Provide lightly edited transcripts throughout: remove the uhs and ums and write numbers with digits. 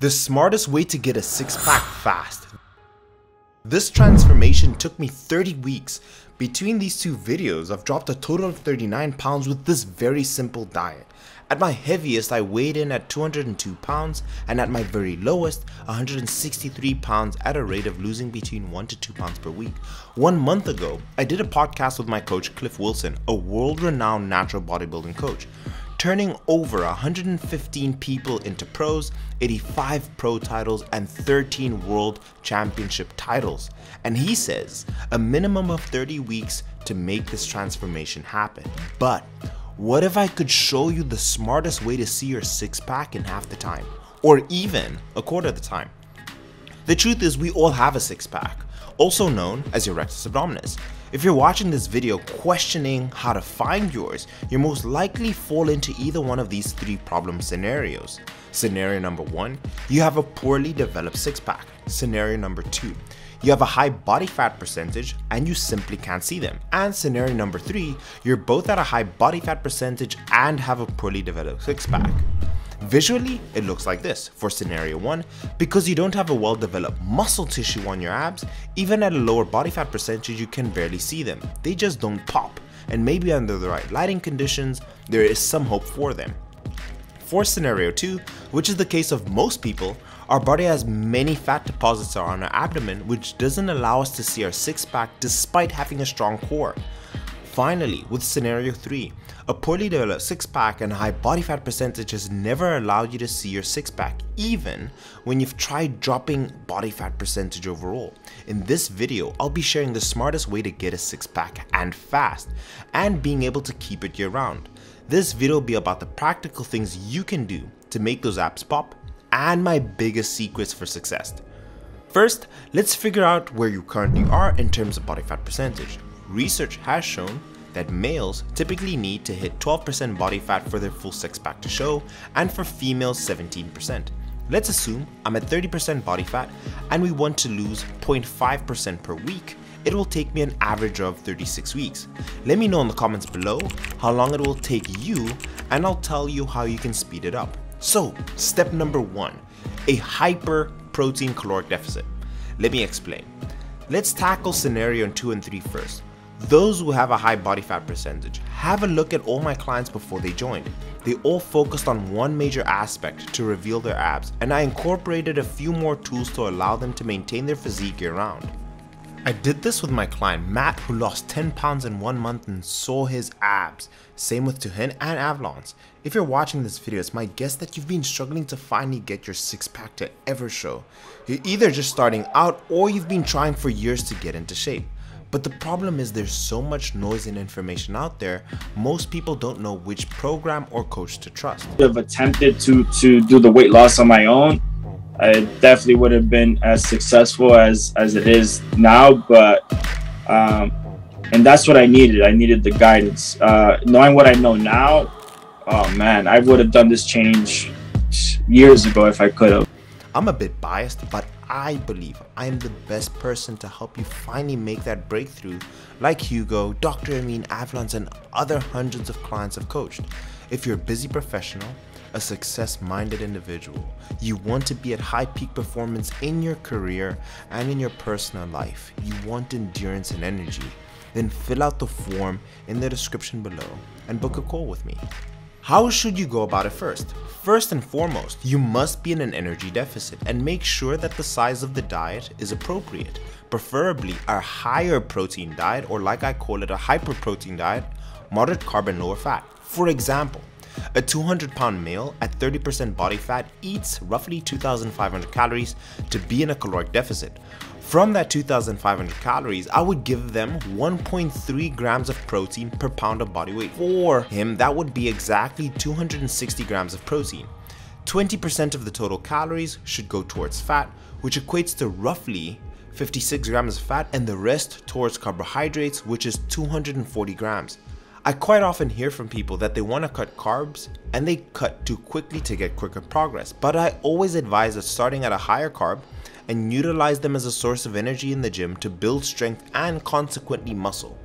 The smartest way to get a six-pack fast. This transformation took me 30 weeks. Between these two videos, I've dropped a total of 39 pounds with this very simple diet. At my heaviest, I weighed in at 202 pounds, and at my very lowest, 163 pounds at a rate of losing between 1 to 2 pounds per week. 1 month ago, I did a podcast with my coach, Cliff Wilson, a world-renowned natural bodybuilding coach, turning over 115 people into pros, 85 pro titles, and 13 world championship titles. And he says a minimum of 30 weeks to make this transformation happen. But what if I could show you the smartest way to see your six-pack in half the time, or even a quarter of the time? The truth is, we all have a six-pack, also known as your rectus abdominis. If you're watching this video questioning how to find yours, you most likely fall into either one of these three problem scenarios. Scenario number one, you have a poorly developed six-pack. Scenario number two, you have a high body fat percentage and you simply can't see them. And scenario number three, you're both at a high body fat percentage and have a poorly developed six-pack. Visually, it looks like this for scenario 1, because you don't have a well-developed muscle tissue on your abs, even at a lower body fat percentage you can barely see them, they just don't pop, and maybe under the right lighting conditions, there is some hope for them. For scenario 2, which is the case of most people, our body has many fat deposits on our abdomen which doesn't allow us to see our six-pack despite having a strong core. Finally, with scenario 3, a poorly developed six-pack and a high body fat percentage has never allowed you to see your six-pack, even when you've tried dropping body fat percentage overall. In this video, I'll be sharing the smartest way to get a six-pack and fast, and being able to keep it year-round. This video will be about the practical things you can do to make those abs pop, and my biggest secrets for success. First, let's figure out where you currently are in terms of body fat percentage. Research has shown that males typically need to hit 12% body fat for their full six-pack to show, and for females 17%. Let's assume I'm at 30% body fat and we want to lose 0.5% per week. It will take me an average of 36 weeks. Let me know in the comments below how long it will take you and I'll tell you how you can speed it up. So step number one, a hyper-protein caloric deficit. Let me explain. Let's tackle scenario 2 and 3 first. Those who have a high body fat percentage. Have a look at all my clients before they joined. They all focused on one major aspect to reveal their abs, and I incorporated a few more tools to allow them to maintain their physique year round. I did this with my client Matt, who lost 10 pounds in 1 month and saw his abs. Same with Tuhin and Avlon's. If you're watching this video, it's my guess that you've been struggling to finally get your six-pack to ever show. You're either just starting out or you've been trying for years to get into shape. But the problem is there's so much noise and information out there, most people don't know which program or coach to trust. I've attempted to do the weight loss on my own. I definitely would have been as successful as it is now, but and that's what I needed. I needed the guidance. Knowing what I know now, oh man, I would have done this change years ago if I could have. I'm a bit biased, but I believe I am the best person to help you finally make that breakthrough, like Hugo, Dr. Amin, Avlon's, and other hundreds of clients I've coached. If you're a busy professional, a success-minded individual, you want to be at high peak performance in your career and in your personal life, you want endurance and energy, then fill out the form in the description below and book a call with me. How should you go about it first? First and foremost, you must be in an energy deficit and make sure that the size of the diet is appropriate, preferably a higher protein diet, or like I call it, a hyper-protein diet, moderate carb and lower fat. For example, a 200-pound male at 30% body fat eats roughly 2,500 calories to be in a caloric deficit. From that 2,500 calories, I would give them 1.3 grams of protein per pound of body weight. For him, that would be exactly 260 grams of protein. 20% of the total calories should go towards fat, which equates to roughly 56 grams of fat, and the rest towards carbohydrates, which is 240 grams. I quite often hear from people that they want to cut carbs and they cut too quickly to get quicker progress, but I always advise that starting at a higher carb and utilize them as a source of energy in the gym to build strength and consequently muscle.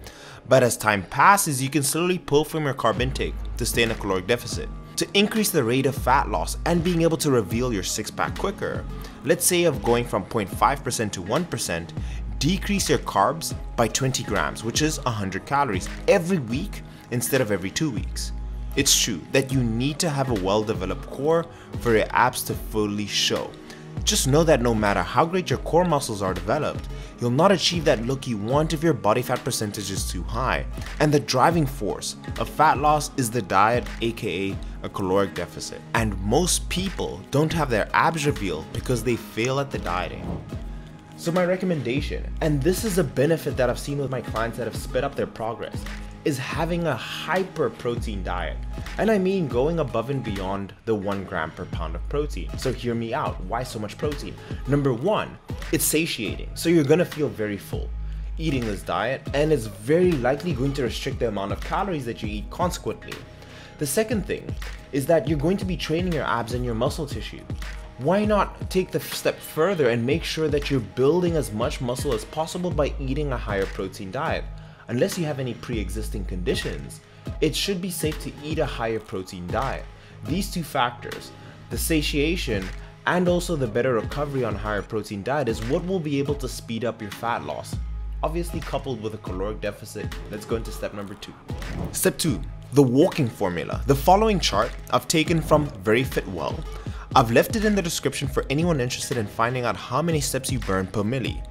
But as time passes, you can slowly pull from your carb intake to stay in a caloric deficit. to increase the rate of fat loss and being able to reveal your six-pack quicker. Let's say of going from 0.5% to 1%, decrease your carbs by 20 grams, which is 100 calories every week instead of every 2 weeks. It's true that you need to have a well-developed core for your abs to fully show. Just know that no matter how great your core muscles are developed, you'll not achieve that look you want if your body fat percentage is too high. And the driving force of fat loss is the diet, aka a caloric deficit. And most people don't have their abs revealed because they fail at the dieting. So my recommendation, and this is a benefit that I've seen with my clients that have sped up their progress, is having a hyper protein diet. And I mean going above and beyond the 1 gram per pound of protein. So hear me out, why so much protein? Number 1, it's satiating. So you're gonna feel very full eating this diet, and it's very likely going to restrict the amount of calories that you eat consequently. The second thing is that you're going to be training your abs and your muscle tissue. Why not take the step further and make sure that you're building as much muscle as possible by eating a higher protein diet? Unless you have any pre-existing conditions, it should be safe to eat a higher protein diet. These two factors, the satiation and also the better recovery on higher protein diet, is what will be able to speed up your fat loss. Obviously coupled with a caloric deficit. Let's go into step number 2. Step 2, the walking formula. The following chart I've taken from VeryFitWell. I've left it in the description for anyone interested in finding out how many steps you burn per milli.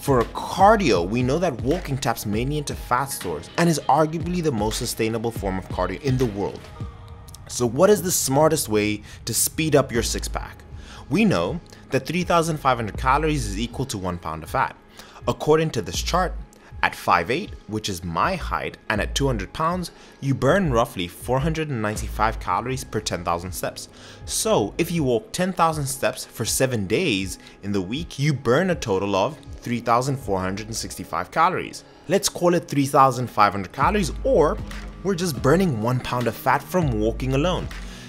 For cardio, we know that walking taps mainly into fat stores and is arguably the most sustainable form of cardio in the world. So what is the smartest way to speed up your six-pack? We know that 3,500 calories is equal to 1 pound of fat. According to this chart, at 5'8", which is my height, and at 200 pounds, you burn roughly 495 calories per 10,000 steps. So if you walk 10,000 steps for 7 days in the week, you burn a total of 3,465 calories. Let's call it 3,500 calories, or we're just burning 1 pound of fat from walking alone.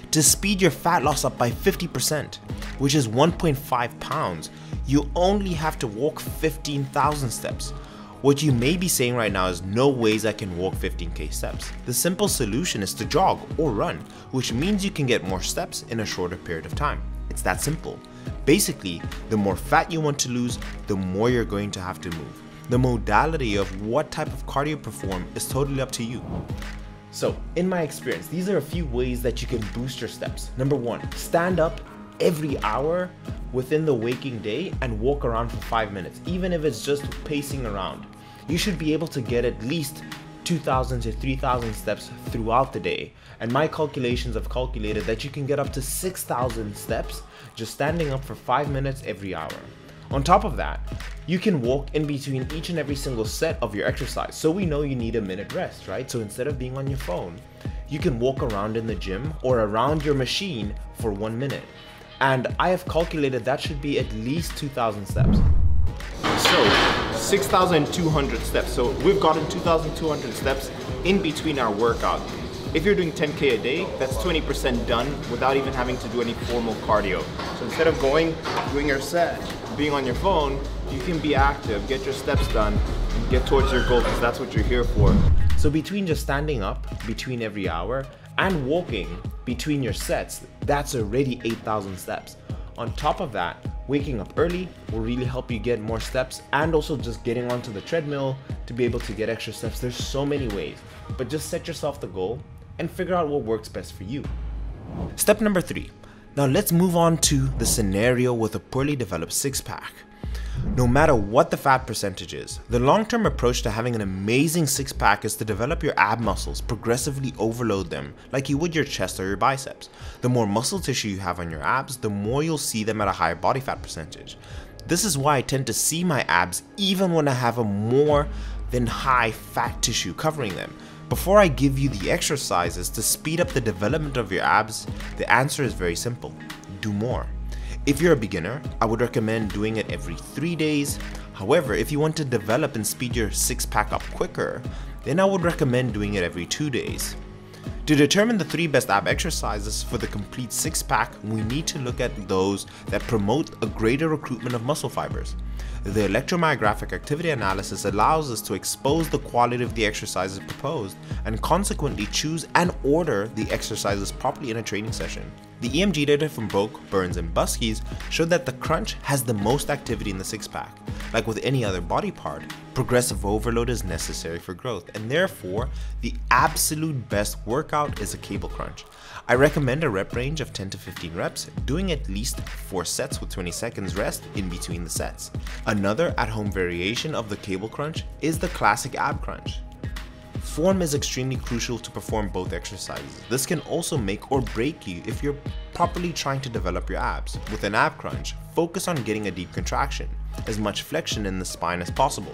To speed your fat loss up by 50%, which is 1.5 pounds, you only have to walk 15,000 steps. What you may be saying right now is, no ways I can walk 15K steps. The simple solution is to jog or run, which means you can get more steps in a shorter period of time. It's that simple. Basically, the more fat you want to lose, the more you're going to have to move. The modality of what type of cardio you perform is totally up to you. So in my experience, these are a few ways that you can boost your steps. Number 1, stand up every hour within the waking day and walk around for 5 minutes, even if it's just pacing around. You should be able to get at least 2,000 to 3,000 steps throughout the day. And my calculations have calculated that you can get up to 6,000 steps just standing up for 5 minutes every hour. On top of that, you can walk in between each and every single set of your exercise. So we know you need a minute rest, right? So instead of being on your phone, you can walk around in the gym or around your machine for 1 minute. And I have calculated that should be at least 2,000 steps. So 6,200 steps. So we've gotten 2,200 steps in between our workout. If you're doing 10K a day, that's 20% done without even having to do any formal cardio. So instead of doing your set, being on your phone, you can be active, get your steps done, and get towards your goal, because that's what you're here for. So between just standing up, between every hour, and walking between your sets, that's already 8,000 steps. On top of that, waking up early will really help you get more steps, and also just getting onto the treadmill to be able to get extra steps. There's so many ways, but just set yourself the goal and figure out what works best for you. Step number 3. Now let's move on to the scenario with a poorly developed six-pack. No matter what the fat percentage is, the long-term approach to having an amazing six-pack is to develop your ab muscles, progressively overload them like you would your chest or your biceps. The more muscle tissue you have on your abs, the more you'll see them at a higher body fat percentage. This is why I tend to see my abs even when I have a more than high fat tissue covering them. Before I give you the exercises to speed up the development of your abs, the answer is very simple: do more. If you're a beginner, I would recommend doing it every 3 days. However, if you want to develop and speed your six-pack up quicker, then I would recommend doing it every 2 days. To determine the 3 best ab exercises for the complete six-pack, we need to look at those that promote a greater recruitment of muscle fibers. The electromyographic activity analysis allows us to expose the quality of the exercises proposed and consequently choose and order the exercises properly in a training session. The EMG data from Boak, Burns, and Buskey's showed that the crunch has the most activity in the six-pack. Like with any other body part, progressive overload is necessary for growth, and therefore, the absolute best workout is a cable crunch. I recommend a rep range of 10 to 15 reps, doing at least 4 sets with 20 seconds rest in between the sets. Another at-home variation of the cable crunch is the classic ab crunch. Form is extremely crucial to perform both exercises. This can also make or break you if you're properly trying to develop your abs. With an ab crunch, focus on getting a deep contraction, as much flexion in the spine as possible.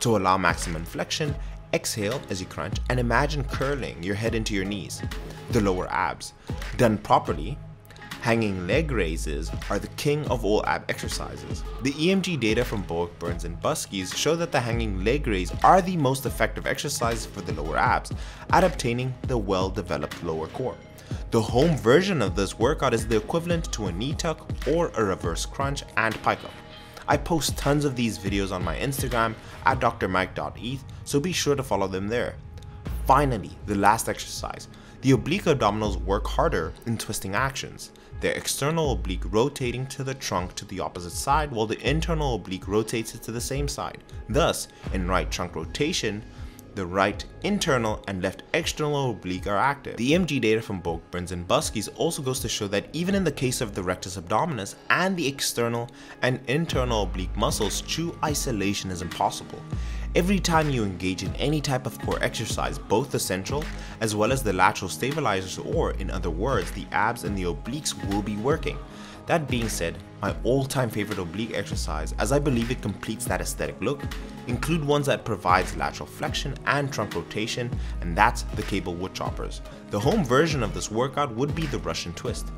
To allow maximum flexion, exhale as you crunch and imagine curling your head into your knees. The lower abs. Done properly, hanging leg raises are the king of all ab exercises. The EMG data from Boak, Burns, and Buskey's show that the hanging leg raise are the most effective exercise for the lower abs at obtaining the well-developed lower core. The home version of this workout is the equivalent to a knee tuck or a reverse crunch and pike up. I post tons of these videos on my Instagram at drmike.eth, so be sure to follow them there. Finally, the last exercise. The oblique abdominals work harder in twisting actions. Their external oblique rotating to the trunk to the opposite side, while the internal oblique rotates it to the same side. Thus, in right trunk rotation, the right internal and left external oblique are active. The EMG data from Boak, Burns, and Buskey's also goes to show that even in the case of the rectus abdominis and the external and internal oblique muscles, true isolation is impossible. Every time you engage in any type of core exercise, both the central as well as the lateral stabilizers, or in other words, the abs and the obliques, will be working. That being said, my all-time favorite oblique exercise, as I believe it completes that aesthetic look, include ones that provides lateral flexion and trunk rotation, and that's the cable wood choppers. The home version of this workout would be the Russian twist.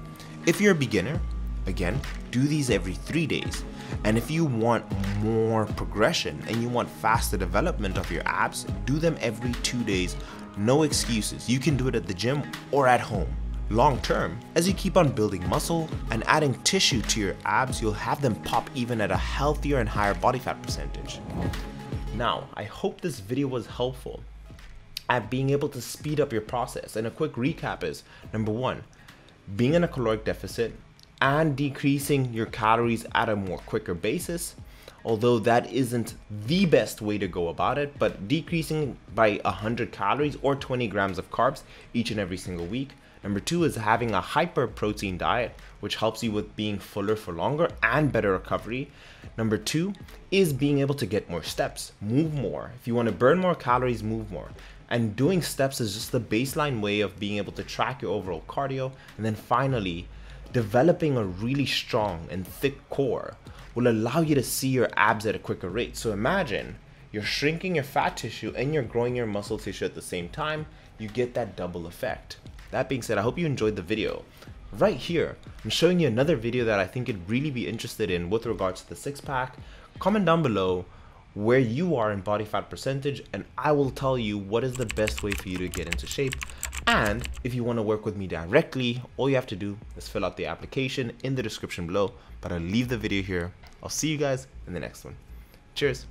If you're a beginner, again, do these every 3 days. And if you want more progression and you want faster development of your abs, do them every 2 days. No excuses. You can do it at the gym or at home. Long term, as you keep on building muscle and adding tissue to your abs, you'll have them pop even at a healthier and higher body fat percentage. Now, I hope this video was helpful at being able to speed up your process. And a quick recap is, number one, being in a caloric deficit and decreasing your calories at a more quicker basis, although that isn't the best way to go about it, but decreasing by 100 calories or 20 grams of carbs each and every single week. Number two is having a hyper protein diet, which helps you with being fuller for longer and better recovery. Number two is being able to get more steps, move more. If you want to burn more calories, move more. And doing steps is just the baseline way of being able to track your overall cardio. And then finally, developing a really strong and thick core will allow you to see your abs at a quicker rate. So imagine you're shrinking your fat tissue and you're growing your muscle tissue at the same time. You get that double effect. That being said, I hope you enjoyed the video. Right here, I'm showing you another video that I think you'd really be interested in with regards to the six-pack. Comment down below where you are in body fat percentage, and I will tell you what is the best way for you to get into shape. And if you want to work with me directly, all you have to do is fill out the application in the description below. But I'll leave the video here. I'll see you guys in the next one. Cheers.